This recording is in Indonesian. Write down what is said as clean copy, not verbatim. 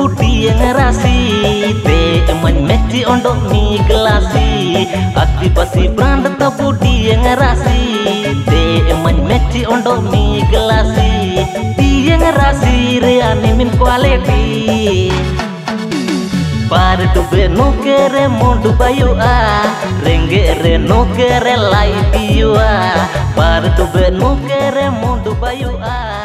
ku Diyang Rashi te emang meti ondok mi gelasi Adivasi Brand tapu Diyang Rashi te emang meti ondok mi gelasi Diyang Rashi re ane min quality Bar dube no kere mundu bayua Rengge re no kere lai biua Bar dube no kere mundu bayua